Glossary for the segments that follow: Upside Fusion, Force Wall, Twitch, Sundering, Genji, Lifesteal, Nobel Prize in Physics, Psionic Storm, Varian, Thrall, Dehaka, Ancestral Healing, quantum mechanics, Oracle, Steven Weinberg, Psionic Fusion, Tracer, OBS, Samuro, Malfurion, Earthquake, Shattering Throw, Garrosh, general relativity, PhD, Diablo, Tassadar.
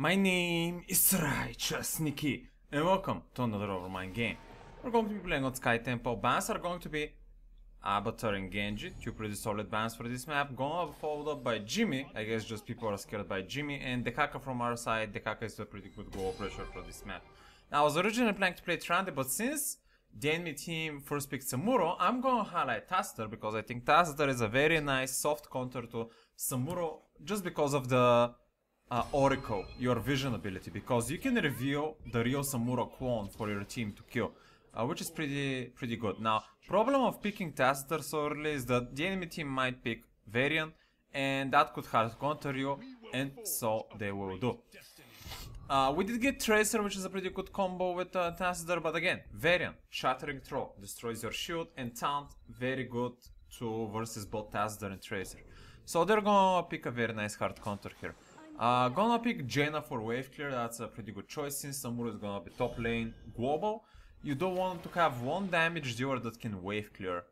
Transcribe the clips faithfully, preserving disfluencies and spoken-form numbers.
My name is Righteous Nicky, and welcome to another Overmind game. We're going to be playing on Sky Temple. Bans are going to be Abatur and Genji, two pretty solid bans for this map. Gonna followed up by Jimmy. I guess just people are scared by Jimmy, and Dehaka from our side. Dehaka is a pretty good goal pressure for this map. Now, I was originally planning to play Thrall, but since the enemy team first picked Samuro, I'm gonna highlight Tassadar because I think Tassadar is a very nice soft counter to Samuro just because of the uh, Oracle, your vision ability, because you can reveal the real Samuro clone for your team to kill, uh, which is pretty pretty good. Now, problem of picking Tassadar so early is that the enemy team might pick Varian, and that could hard counter you, and so they will do. Uh, we did get Tracer, which is a pretty good combo with uh, Tassadar, but again, Varian, Shattering Throw, destroys your shield, and Taunt, very good to versus both Tassadar and Tracer. So they're gonna pick a very nice hard counter here. Uh, gonna pick Jaina for wave clear, that's a pretty good choice since Samuro is gonna be top lane global. You don't want to have one damage dealer that can wave clear.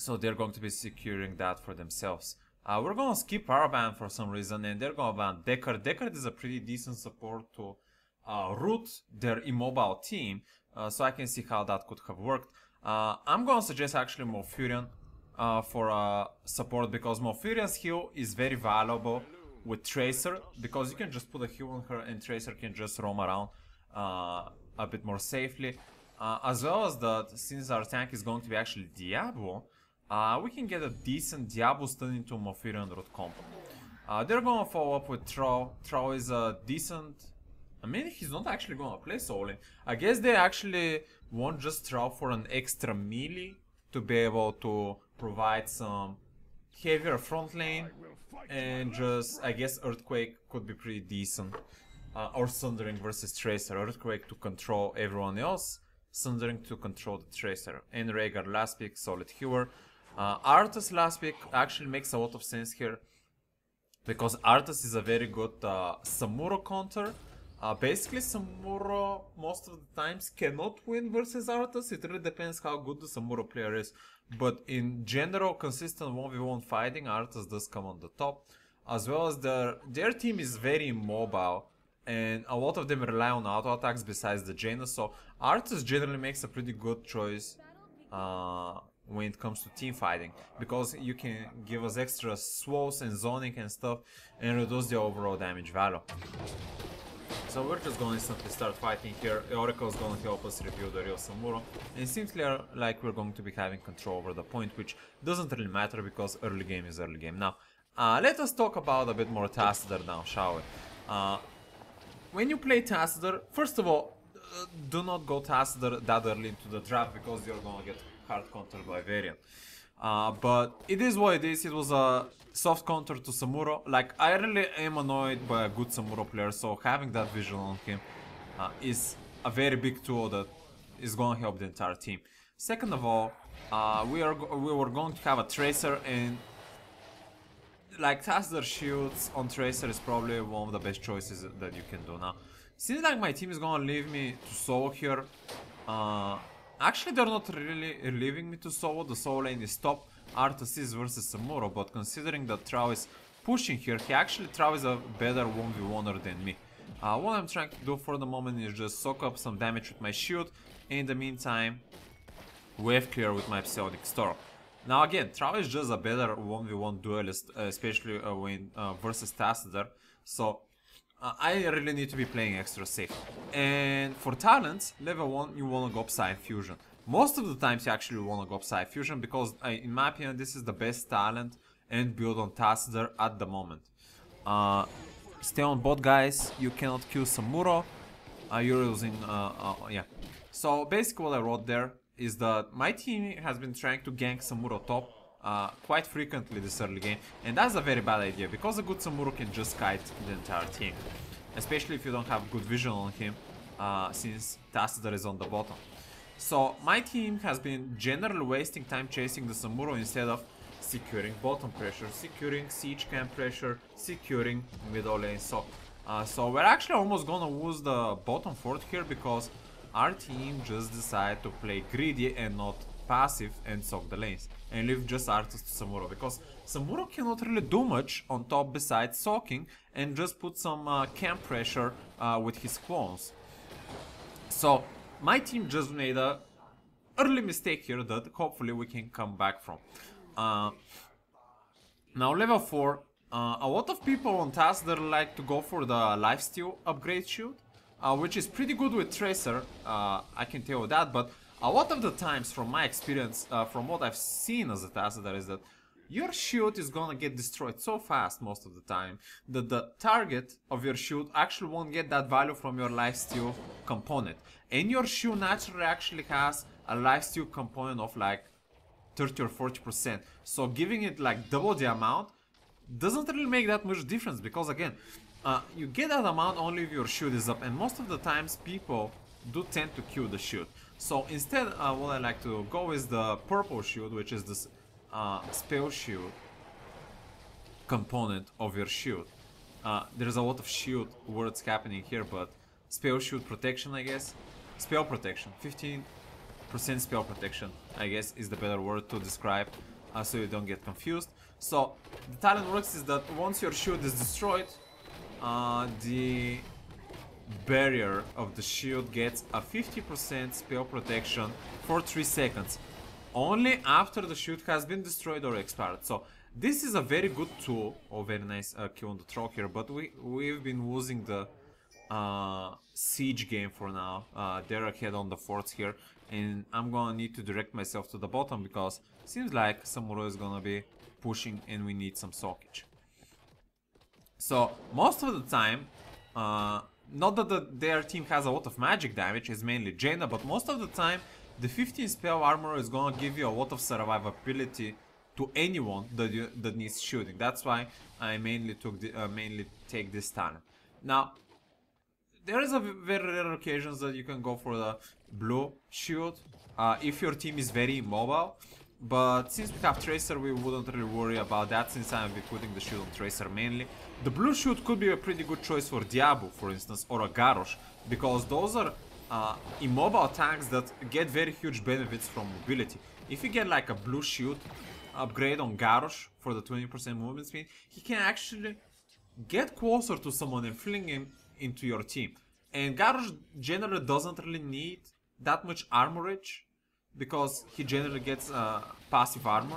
So they're going to be securing that for themselves. Uh, we're gonna skip our ban for some reason, and they're gonna ban Deckard. Deckard is a pretty decent support to uh, root their immobile team, uh, so I can see how that could have worked. Uh, I'm gonna suggest actually Malfurion uh, for uh, support, because Malfurion's heal is very valuable with Tracer, because you can just put a heal on her and Tracer can just roam around uh, a bit more safely. Uh, as well as that, since our tank is going to be actually Diablo, Uh, we can get a decent Diablo stun into Malfurion root combo. Uh, they're gonna follow up with Thrall. Thrall is a decent... I mean, he's not actually gonna play Soul Stone. I guess they actually want just Thrall for an extra melee to be able to provide some heavier front lane. And just, I guess, Earthquake could be pretty decent. Uh, or Sundering versus Tracer. Earthquake to control everyone else. Sundering to control the Tracer. And Rehgar last pick, solid healer. Uh, Arthas last pick actually makes a lot of sense here, because Arthas is a very good uh, Samuro counter. Uh, basically, Samuro most of the times cannot win versus Arthas. It really depends how good the Samuro player is, but in general, consistent one v one fighting, Arthas does come on the top. As well as their, their team is very immobile, and a lot of them rely on auto attacks besides the Jaina, so Arthas generally makes a pretty good choice uh, when it comes to team fighting, because you can give us extra swallows and zoning and stuff and reduce the overall damage value. So we're just gonna instantly start fighting here. Oracle is gonna help us review the real Samuro, and it seems clear like we're going to be having control over the point, which doesn't really matter because early game is early game. Now, uh, let us talk about a bit more Tassadar now, shall we? Uh, when you play Tassadar, first of all, uh, do not go Tassadar that early into the draft, because you're gonna get hard counter by Varian. Uh, but it is what it is. It was a soft counter to Samuro. Like, I really am annoyed by a good Samuro player, so having that vision on him uh, is a very big tool that is gonna help the entire team. Second of all, uh, we are we were going to have a Tracer, and like Tassadar shields on Tracer is probably one of the best choices that you can do now. Seems like my team is gonna leave me to solo here. Uh, Actually, they're not really leaving me to solo. The solo lane is top. Arthas is versus Samuro, but considering that Thrall is pushing here, he actually Thrall is a better one v one-er than me. Uh, what I'm trying to do for the moment is just soak up some damage with my shield, and in the meantime, wave clear with my Psionic Storm. Now again, Thrall is just a better one v one duelist, especially uh, when uh, versus Tassadar, so Uh, I really need to be playing extra safe. And for talents, level one, you wanna go Upside Fusion. Most of the times you actually wanna go Upside Fusion, because I, in my opinion, this is the best talent and build on Tassadar at the moment. Uh, stay on bot, guys, you cannot kill Samuro. Uh, you're using, uh, uh, yeah. So basically what I wrote there is that my team has been trying to gank Samuro top Uh, quite frequently this early game, and that's a very bad idea, because a good Samuro can just kite the entire team, especially if you don't have good vision on him, uh, since Tassadar is on the bottom. So my team has been generally wasting time chasing the Samuro instead of securing bottom pressure, securing siege camp pressure, securing middle lane. So, uh, so we're actually almost gonna lose the bottom fort here, because our team just decided to play greedy and not passive and soak the lanes and leave just Arthas to Samuro, because Samuro cannot really do much on top besides soaking and just put some uh, camp pressure uh, with his clones. So my team just made a early mistake here that hopefully we can come back from. Uh, now level four, uh, a lot of people on Tassadar like to go for the Lifesteal upgrade shield, uh, which is pretty good with Tracer, uh, I can tell you that, but a lot of the times from my experience, uh, from what I've seen as a Tassadar, is that your shield is gonna get destroyed so fast most of the time that the target of your shield actually won't get that value from your Lifesteal component. And your shield naturally actually has a Lifesteal component of like thirty or forty percent, so giving it like double the amount doesn't really make that much difference, because again, uh, you get that amount only if your shield is up, and most of the times people do tend to kill the shield. So instead, uh, what I like to go is the purple shield, which is this uh, spell shield component of your shield. Uh, there's a lot of shield words happening here, but spell shield protection, I guess, spell protection, fifteen percent spell protection, I guess, is the better word to describe, uh, so you don't get confused. So the talent works is that once your shield is destroyed, uh, the barrier of the shield gets a fifty percent spell protection for three seconds, only after the shield has been destroyed or expired. So this is a very good tool. Oh, very nice uh, kill on the troll here, but we, we've been losing the uh, siege game for now. uh, Derek had on the forts here, and I'm gonna need to direct myself to the bottom because it seems like Samuro is gonna be pushing and we need some sockage. So most of the time, uh, not that the, their team has a lot of magic damage, it's mainly Jaina, but most of the time the fifteen spell armor is gonna give you a lot of survivability to anyone that, you, that needs shielding. That's why I mainly took the, uh, mainly take this talent. Now there is a very rare occasions that you can go for the blue shield, uh, if your team is very immobile, but since we have Tracer, we wouldn't really worry about that, since I'll be putting the shield on Tracer mainly. The blue shield could be a pretty good choice for Diablo, for instance, or a Garrosh, because those are uh, immobile tanks that get very huge benefits from mobility. If you get like a blue shield upgrade on Garrosh for the twenty percent movement speed, he can actually get closer to someone and fling him into your team. And Garrosh generally doesn't really need that much armorage, because he generally gets uh, passive armor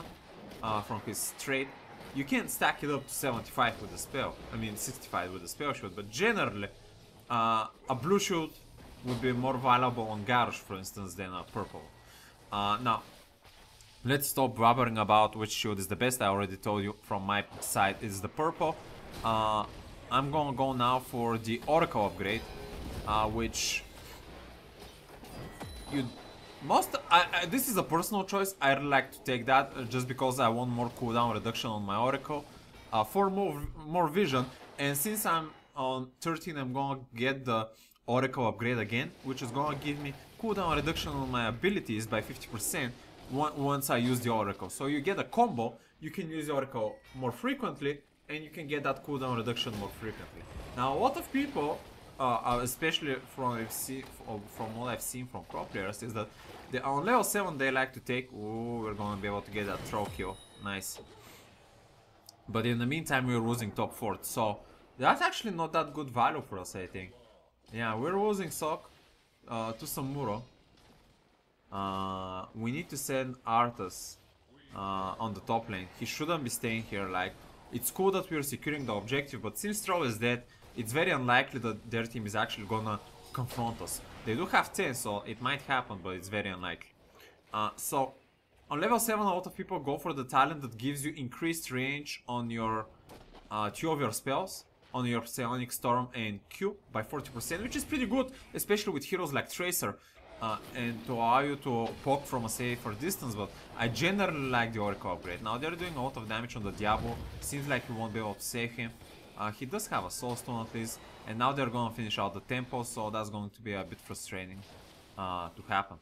uh, from his trait. You can stack it up to seventy-five with the spell, I mean sixty-five with the spell shield, but generally uh, a blue shield would be more valuable on Garrosh, for instance, than a purple. Uh, now, let's stop blabbering about which shield is the best. I already told you from my side it's the purple. Uh, I'm gonna go now for the Oracle upgrade, uh, which you most I, I, this is a personal choice. I really like to take that uh, just because I want more cooldown reduction on my Oracle, uh, for more more vision, and since I'm on thirteen, I'm gonna get the Oracle upgrade again, which is gonna give me cooldown reduction on my abilities by fifty percent once I use the Oracle. So you get a combo. You can use the Oracle more frequently, and you can get that cooldown reduction more frequently. Now a lot of people, uh, especially from from what I've seen from pro players, is that they, on level seven they like to take. Oh, we're gonna be able to get that throw kill, nice. But in the meantime we're losing top four, so that's actually not that good value for us, I think. Yeah, we're losing sock uh, to Samuro. Uh, we need to send Arthas uh, on the top lane. He shouldn't be staying here. Like, it's cool that we're securing the objective, but since Thrall is dead, it's very unlikely that their team is actually gonna confront us. They do have ten, so it might happen, but it's very unlikely. Uh, so, on level seven, a lot of people go for the talent that gives you increased range on your uh, two of your spells, on your Psionic Storm and Q by forty percent, which is pretty good, especially with heroes like Tracer, uh, and to allow you to poke from a safer distance, but I generally like the Oracle upgrade. Now they're doing a lot of damage on the Diablo, seems like you won't be able to save him. Uh, he does have a Soul Stone at least, and now they're gonna finish out the tempo, so that's going to be a bit frustrating uh, to happen.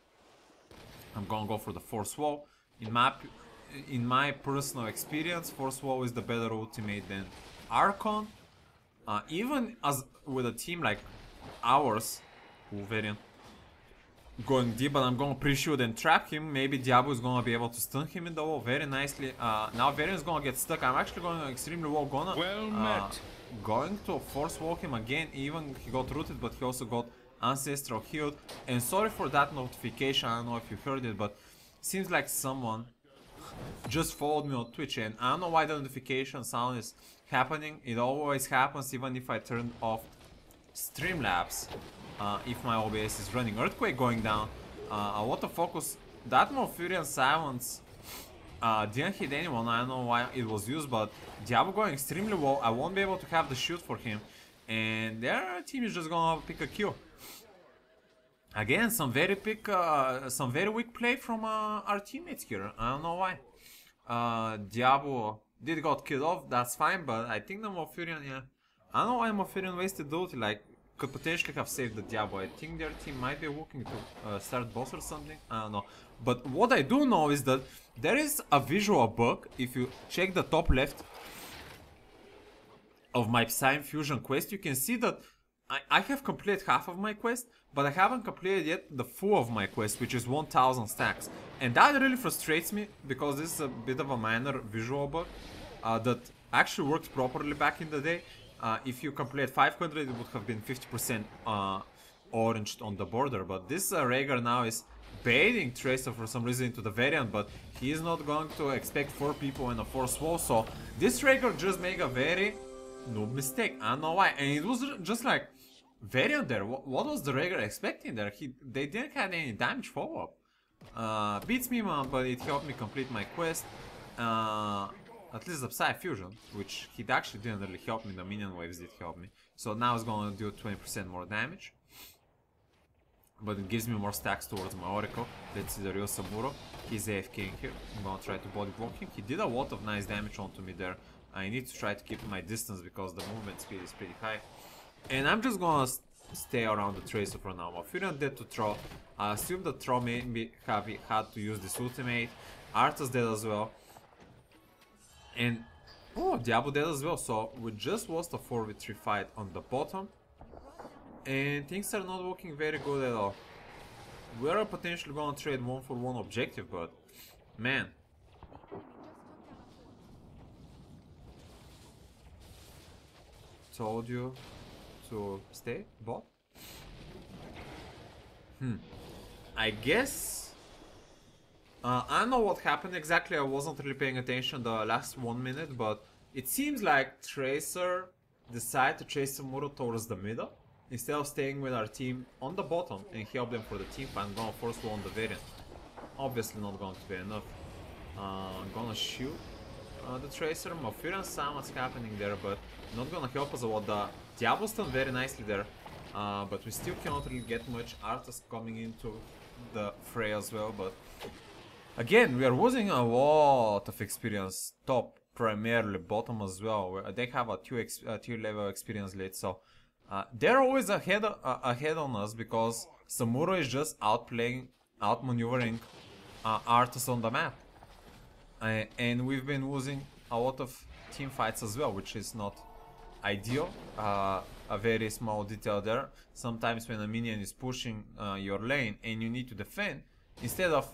I'm gonna go for the Force Wall. In my, in my personal experience, Force Wall is the better ultimate than Archon. Uh, even as with a team like ours, Varian, going deep, but I'm gonna pre-shield and trap him. Maybe Diablo is gonna be able to stun him in the wall very nicely. Uh, now Varian is gonna get stuck. I'm actually going extremely well. Gonna well met. Uh, going to force walk him again. Even he got rooted, but he also got ancestral healed. And sorry for that notification. I don't know if you heard it, but seems like someone just followed me on Twitch, and I don't know why the notification sound is happening. It always happens, even if I turn off Streamlabs. Uh, if my O B S is running. Earthquake going down, uh, a lot of focus. That Malfurion silence uh, didn't hit anyone. I don't know why it was used, but Diablo going extremely well. I won't be able to have the shield for him, and their team is just gonna pick a kill. Again, some very pick, uh, some very weak play from uh, our teammates here. I don't know why. Uh, Diablo did got killed off. That's fine, but I think the Malfurion, yeah, I don't know why Malfurion wasted the ulti. Like, could potentially have saved the Diablo. I think their team might be looking to uh, start boss or something. I don't know. But what I do know is that there is a visual bug. If you check the top left of my Psionic Fusion quest, you can see that I, I have completed half of my quest, but I haven't completed yet the full of my quest, which is one thousand stacks. And that really frustrates me, because this is a bit of a minor visual bug uh, that actually worked properly back in the day. Uh, if you complete five hundred, it would have been fifty percent uh, oranged on the border. But this uh, Rehgar now is baiting Tracer for some reason into the Varian, but he is not going to expect four people in a force wall. So this Rehgar just made a very noob mistake. I don't know why. And it was just like Varian there. What, what was the Rehgar expecting there? He they didn't have any damage follow up. Uh, beats me, man, but it helped me complete my quest. Uh, At least the Psi Fusion, which he actually didn't really help me, the minion waves did help me. So now it's gonna do twenty percent more damage. But it gives me more stacks towards my Oracle. Let's see the real Samuro. He's AFKing here. I'm gonna try to body block him. He did a lot of nice damage onto me there. I need to try to keep my distance because the movement speed is pretty high. And I'm just gonna st stay around the Tracer for now. Malfurion dead to Thrall. I assume that Thrall maybe have had to use this ultimate. Arthas dead as well. And oh, Diablo dead as well, so we just lost a four v three fight on the bottom. And things are not looking very good at all. We are potentially gonna trade one for one objective, but man. Told you to stay, bot. Hmm. I guess. Uh, I don't know what happened exactly. I wasn't really paying attention the last one minute, but it seems like Tracer decided to chase Samuro towards the middle instead of staying with our team on the bottom and help them for the team. I'm gonna force wall on the Varian. Obviously not going to be enough. Uh, I'm gonna shoot uh, the Tracer. Malfurion Summons happening there, but not gonna help us a lot. The Diablo stun very nicely there, uh, but we still cannot really get much. Arthas coming into the fray as well, but again, we are losing a lot of experience, top, primarily, bottom as well. They have a two, ex a two level experience lead, so uh, they're always ahead, uh, ahead on us, because Samuro is just outplaying, outmaneuvering uh, Arthas on the map. Uh, and we've been losing a lot of team fights as well, which is not ideal. Uh, a very small detail there. Sometimes when a minion is pushing uh, your lane and you need to defend, instead of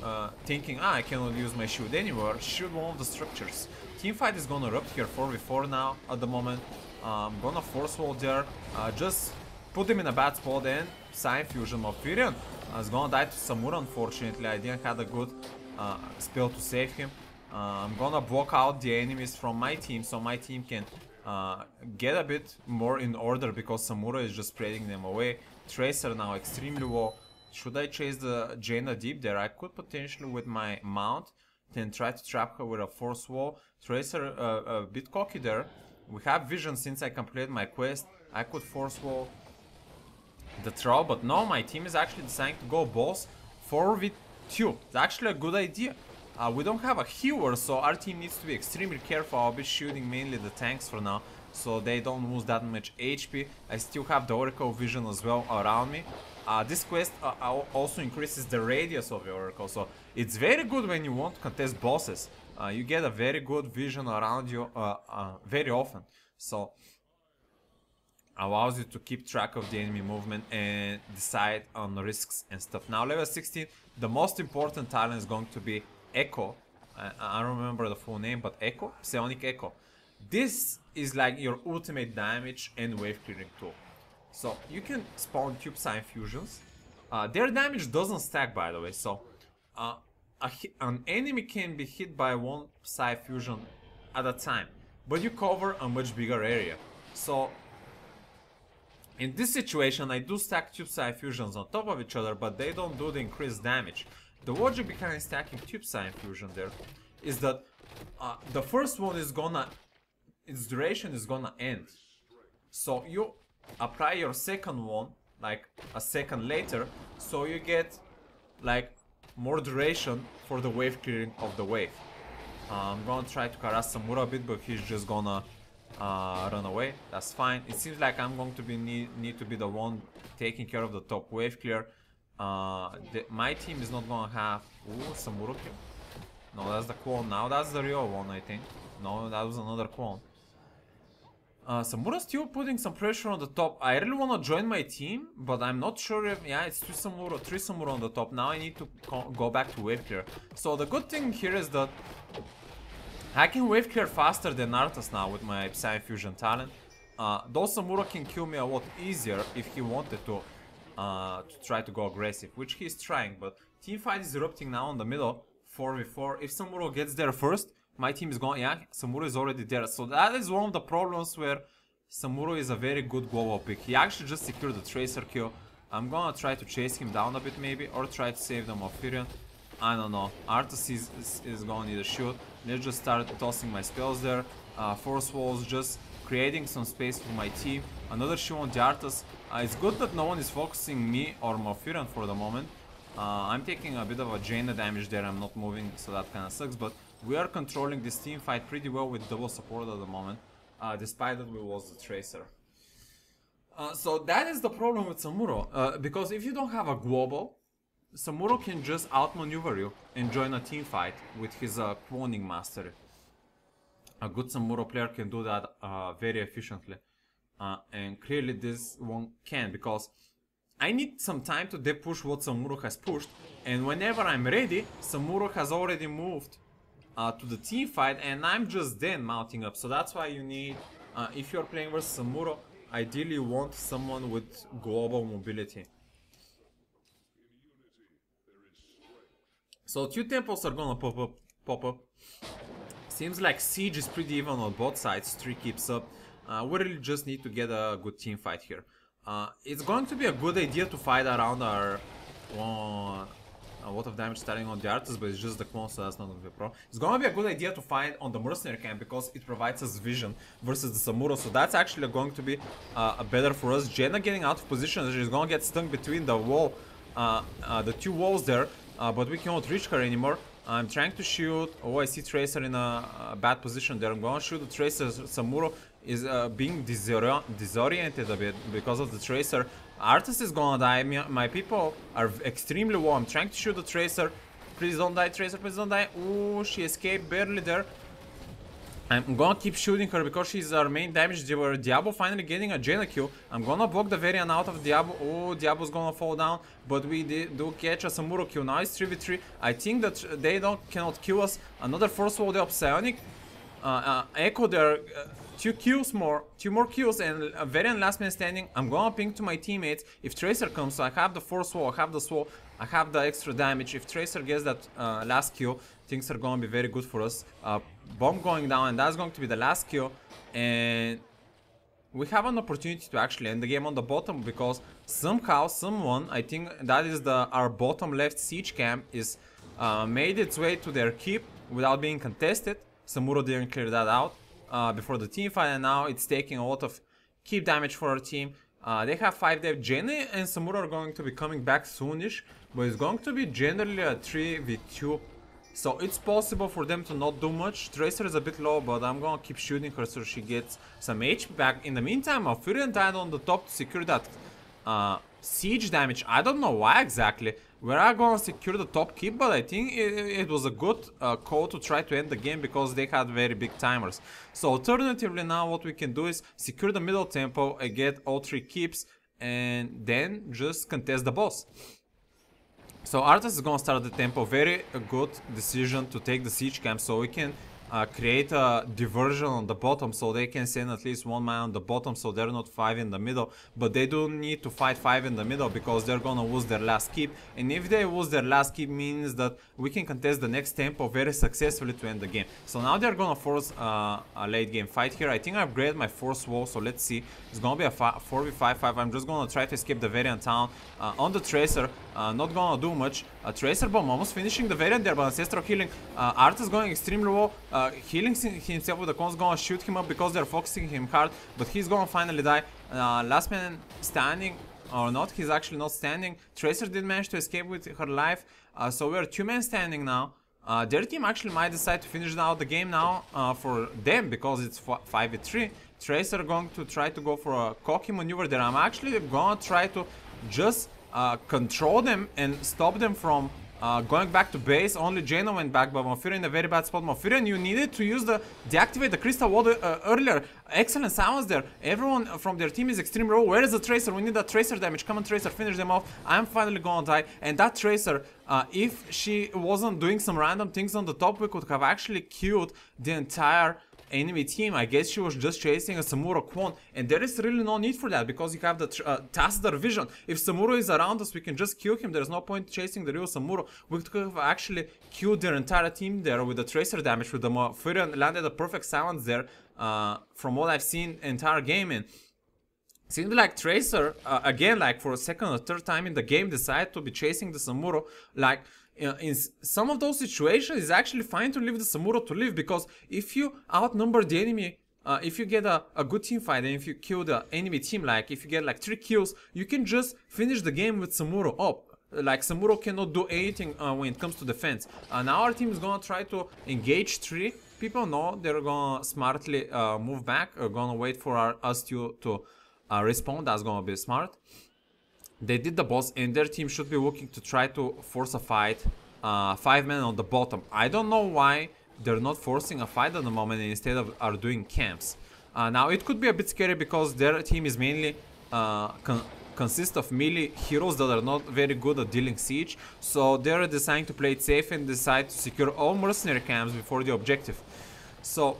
Uh, thinking, ah, I cannot use my shield anywhere, shield one of the structures. Teamfight is gonna erupt here, four v four now, at the moment. I'm um, gonna force wall there, uh, just put him in a bad spot and Psi Fusion Malfurion. I was gonna die to Samura, unfortunately. I didn't have a good uh, spell to save him. Uh, I'm gonna block out the enemies from my team, so my team can uh, get a bit more in order, because Samura is just spreading them away. Tracer now extremely well. Should I chase the Jaina deep there? I could potentially with my mount, then try to trap her with a force wall. Tracer uh, a bit cocky there. We have vision since I completed my quest. I could force wall the Thrall, but no, my team is actually deciding to go boss four v two. It's actually a good idea. Uh, we don't have a healer, so our team needs to be extremely careful. I'll be shooting mainly the tanks for now, so they don't lose that much H P. I still have the Oracle vision as well around me. Uh, this quest uh, also increases the radius of the Oracle, so it's very good when you want to contest bosses. Uh, you get a very good vision around you uh, uh, very often. So allows you to keep track of the enemy movement and decide on risks and stuff. Now level sixteen, the most important talent is going to be Echo. I, I don't remember the full name, but Echo, Psionic Echo. This is like your ultimate damage and wave clearing tool. So you can spawn Cube Sign Fusions. Uh, their damage doesn't stack, by the way, so uh, a hit, an enemy can be hit by one Psi Fusion at a time, but you cover a much bigger area. So in this situation, I do stack two Psi Fusions on top of each other, but they don't do the increased damage. The logic behind stacking two Psi Fusion there is that uh, the first one is gonna, its duration is gonna end. So you apply your second one like a second later, so you get like more duration for the wave clearing of the wave. Uh, I'm gonna try to harass Samuro a bit, but he's just gonna uh, run away. That's fine. It seems like I'm going to be need, need to be the one taking care of the top wave clear. Uh, the, my team is not gonna have... Ooh, Samuro kill. No, that's the clone now. That's the real one, I think. No, that was another clone. Uh, Samura's still putting some pressure on the top. I really want to join my team, but I'm not sure if... Yeah, it's two Samuro, three Samuro on the top. Now I need to go back to wave clear. So the good thing here is that I can wave clear faster than Arthas now with my Psi Fusion talent. Uh, though Samuro can kill me a lot easier if he wanted to, uh, to try to go aggressive, which he's trying. But teamfight is erupting now in the middle, four v four. If Samuro gets there first, my team is gone. Yeah, Samuro is already there. So that is one of the problems where Samuro is a very good global pick. He actually just secured the Tracer kill. I'm gonna try to chase him down a bit maybe, or try to save the Malfurion. I don't know. Arthas is, is, is gonna need a shield. Let's just start tossing my spells there. Uh, Force Walls, just creating some space for my team. Another shield on the Arthas. Uh, it's good that no one is focusing me or Malfurion for the moment. Uh, I'm taking a bit of a Jaina damage there. I'm not moving, so that kinda sucks, but we are controlling this team fight pretty well with double support at the moment, uh, despite that we lost the Tracer. Uh, so that is the problem with Samuro, uh, because if you don't have a global, Samuro can just outmaneuver you and join a team fight with his uh, cloning mastery. A good Samuro player can do that uh, very efficiently, uh, and clearly this one can, because I need some time to depush what Samuro has pushed, and whenever I'm ready, Samuro has already moved Uh, to the team fight, and I'm just then mounting up. So that's why you need, uh, if you're playing versus Samuro, ideally you want someone with global mobility. So two temples are gonna pop up, pop up. Seems like siege is pretty even on both sides. Three keeps up. Uh, we really just need to get a good team fight here. Uh, it's going to be a good idea to fight around our. Uh, A lot of damage starting on the Arthas, but it's just the clone, so that's not gonna be a problem. It's gonna be a good idea to fight on the Mercenary camp because it provides us vision versus the Samuro, so that's actually going to be uh, better for us. Jaina getting out of position, she's gonna get stung between the wall, uh, uh, the two walls there, uh, but we cannot reach her anymore. I'm trying to shoot. Oh, I see Tracer in a, a bad position there. I'm gonna shoot the Tracer. Samuro is uh, being disori disoriented a bit because of the Tracer. Arthas is gonna die. My, my people are extremely low. I'm trying to shoot the Tracer. Please don't die, Tracer. Please don't die. Ooh, she escaped barely there. I'm gonna keep shooting her because she's our main damage dealer. Diablo finally getting a Jaina kill. I'm gonna block the Varian out of Diablo. Oh, Diablo's gonna fall down, but we do catch a Samuro kill. Now it's three v three. I think that they don't cannot kill us. Another Force Wall there of Psionic. Uh, uh, Echo there. Uh, Two kills more, two more kills, and a Varian last man standing. I'm gonna ping to my teammates. If Tracer comes, so I have the Force Wall, I have the Swall, I have the extra damage. If Tracer gets that uh, last kill, things are gonna be very good for us. Uh, bomb going down, and that's going to be the last kill. And we have an opportunity to actually end the game on the bottom, because somehow, someone, I think that is the our bottom left siege camp, is uh, made its way to their keep without being contested. Samuro didn't clear that out Uh, before the team fight, and now it's taking a lot of keep damage for our team. Uh, they have five dev. Jaina and Samuro are going to be coming back soonish, but it's going to be generally a three v two, so it's possible for them to not do much. Tracer is a bit low, but I'm gonna keep shooting her so she gets some H P back. In the meantime, Malfurion died on the top to secure that uh, siege damage. I don't know why exactly, We're not going to secure the top keep, but I think it, it was a good uh, call to try to end the game because they had very big timers. So alternatively now what we can do is secure the middle temple and get all three keeps and then just contest the boss. So Arthas is going to start the temple. Very good decision to take the siege camp so we can uh, create a diversion on the bottom so they can send at least one man on the bottom so they're not five in the middle. But they don't need to fight five in the middle because they're going to lose their last keep. And if they lose their last keep means that we can contest the next temple very successfully to end the game. So now they're going to force uh, a late game fight here. I think I upgraded my force wall, so let's see. It's going to be a four v five five. I'm just going to try to escape the Varian town uh, on the Tracer. Uh, not gonna do much. Uh, Tracer bomb almost finishing the Varian there, but Ancestral Healing. Uh, Arthas going extremely low. Uh, healing himself with the cons, gonna shoot him up because they're focusing him hard. But he's gonna finally die. Uh, last man standing or not, he's actually not standing. Tracer did manage to escape with her life. Uh, so we're two men standing now. Uh, their team actually might decide to finish out the game now uh, for them because it's five v three. Tracer going to try to go for a cocky maneuver there. I'm actually gonna try to just Uh, control them and stop them from uh, going back to base. Only Jaina went back, but Malfurion in a very bad spot. Malfurion, you needed to use the deactivate the crystal wall uh, earlier. Excellent silence there. Everyone from their team is extremely low. Where is the Tracer? We need that Tracer damage. Come on, Tracer, finish them off. I'm finally gonna die. And that Tracer, uh, if she wasn't doing some random things on the top, we could have actually killed the entire enemy team. I guess she was just chasing a Samuro clone, and there is really no need for that because you have the uh, Tassadar vision. If Samuro is around us, we can just kill him. There's no point chasing the real Samuro. We could have actually killed their entire team there with the Tracer damage. With the Malfurion landed a perfect silence there uh, from what I've seen entire game in. Seems like Tracer, uh, again, like for a second or third time in the game, decided to be chasing the Samuro. Like, in some of those situations, it's actually fine to leave the Samuro to live, because if you outnumber the enemy, uh, if you get a, a good team fight and if you kill the enemy team, like if you get like three kills, you can just finish the game with Samuro up. Like Samuro cannot do anything uh, when it comes to defense. And now our team is gonna try to engage three people. No, they're gonna smartly uh, move back, or gonna wait for our, us to, to uh, respond. That's gonna be smart. They did the boss, and their team should be looking to try to force a fight. Uh, five men on the bottom. I don't know why they're not forcing a fight at the moment and instead of are doing camps. Uh, now it could be a bit scary because their team is mainly uh, con consists of melee heroes that are not very good at dealing siege. So they're deciding to play it safe and decide to secure all mercenary camps before the objective. So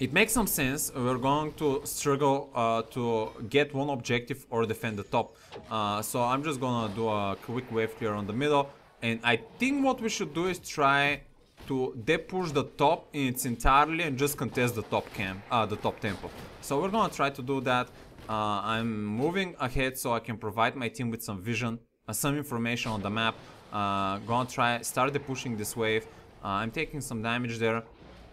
it makes some sense. We're going to struggle uh, to get one objective or defend the top. Uh, so I'm just gonna do a quick wave clear on the middle. And I think what we should do is try to depush the top in its entirely and just contest the top camp, uh, the top temple. So we're gonna try to do that. Uh, I'm moving ahead so I can provide my team with some vision, uh, some information on the map. Uh, gonna try start depushing this wave. Uh, I'm taking some damage there.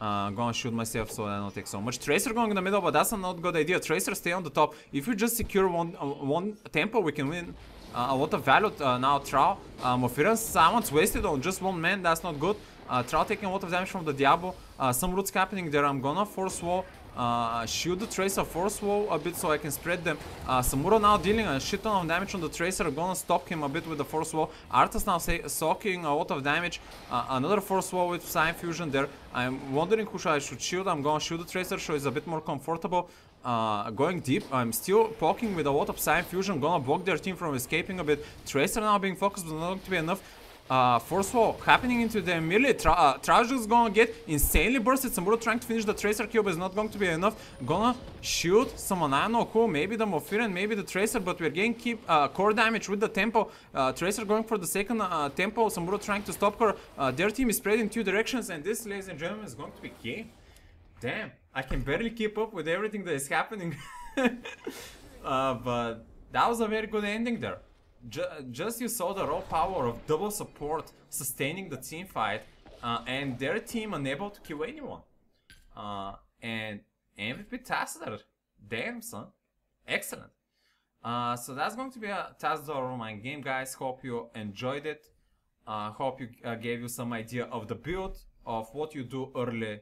I'm uh, gonna shoot myself so I don't take so much. Tracer going in the middle, but that's not a good idea. Tracer stay on the top. If you just secure one uh, one temple, we can win uh, a lot of value. Uh, now Thrall, uh, Malfurion someone's wasted on just one man. That's not good. Uh, Thrall taking a lot of damage from the Diablo. Uh, some roots happening there. I'm gonna force wall. Uh, shoot the Tracer, force wall a bit so I can spread them. uh, Samuro now dealing a shit ton of damage on the Tracer, gonna stop him a bit with the force wall. Arthas now say, soaking a lot of damage. uh, Another force wall with Psionic Fusion there. I'm wondering who I should shield. I'm gonna shoot the Tracer so it's a bit more comfortable. Uh, going deep, I'm still poking with a lot of Psionic Fusion, gonna block their team from escaping a bit. Tracer now being focused but not going to be enough. Uh, force wall happening into the melee. Tra uh, Trash is gonna get insanely bursted. Samuro trying to finish the Tracer cube is not going to be enough. Gonna shoot someone, I don't know who, maybe the Malfurion, maybe the Tracer, but we're getting keep uh, core damage with the tempo. Uh, Tracer going for the second uh, tempo. Samuro trying to stop her. Uh, their team is spread in two directions, and this, ladies and gentlemen, is going to be game. Damn, I can barely keep up with everything that is happening. uh, but that was a very good ending there. Just you saw the raw power of double support sustaining the team fight, uh, and their team unable to kill anyone. Uh, and M V P Tassadar, damn son, excellent. Uh, so that's going to be a Tassadar Overmind game, guys. Hope you enjoyed it. Uh, hope you uh, gave you some idea of the build of what you do early,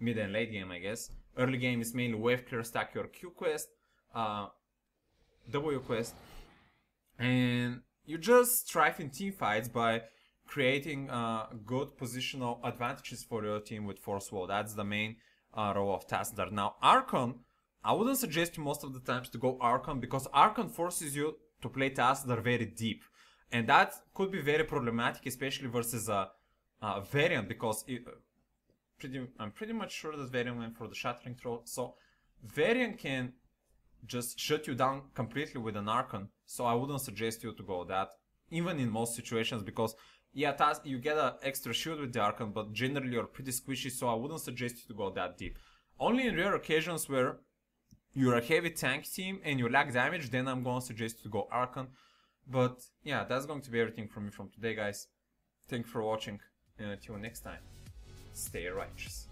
mid, and late game. I guess early game is mainly wave clear, stack your Q quest, uh, W quest. And You just thrive in team fights by creating uh, good positional advantages for your team with Force Wall. That's the main uh, role of Tassadar. Now Archon, I wouldn't suggest you most of the times to go Archon, because Archon forces you to play Tassadar very deep. And that could be very problematic, especially versus a, a Varian, because it, pretty, I'm pretty much sure that Varian went for the Shattering Throw. So Varian can just shut you down completely with an Archon. So I wouldn't suggest you to go that, even in most situations, because yeah, Taz, you get an extra shield with the Archon, but generally you're pretty squishy, so I wouldn't suggest you to go that deep. Only in rare occasions where you're a heavy tank team and you lack damage, then I'm going to suggest you to go Archon. But yeah, that's going to be everything from me from today, guys. Thank you for watching, and until next time, stay righteous.